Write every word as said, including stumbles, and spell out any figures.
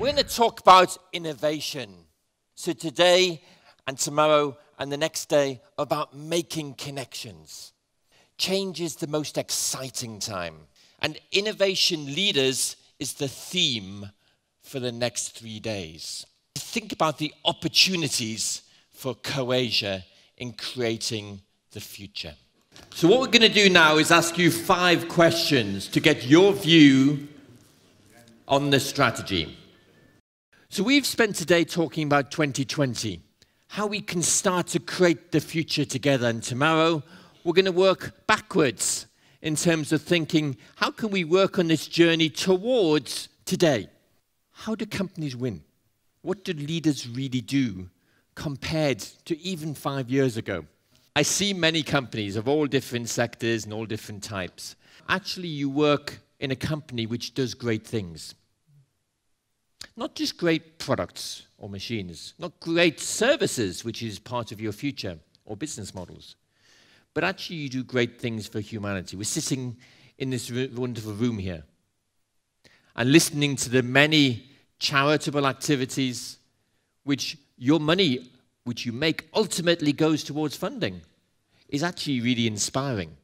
We're going to talk about innovation. So today and tomorrow and the next day about making connections. Change is the most exciting time. And Innovation Leaders is the theme for the next three days. Think about the opportunities for CoAsia in creating the future. So what we're going to do now is ask you five questions to get your view on the strategy. So we've spent today talking about twenty twenty, how we can start to create the future together. And tomorrow, we're going to work backwards in terms of thinking, how can we work on this journey towards today? How do companies win? What do leaders really do compared to even five years ago? I see many companies of all different sectors and all different types. Actually, you work in a company which does great things. Not just great products or machines, not great services, which is part of your future or business models, but actually you do great things for humanity. We're sitting in this wonderful room here and listening to the many charitable activities which your money which you make ultimately goes towards funding is actually really inspiring.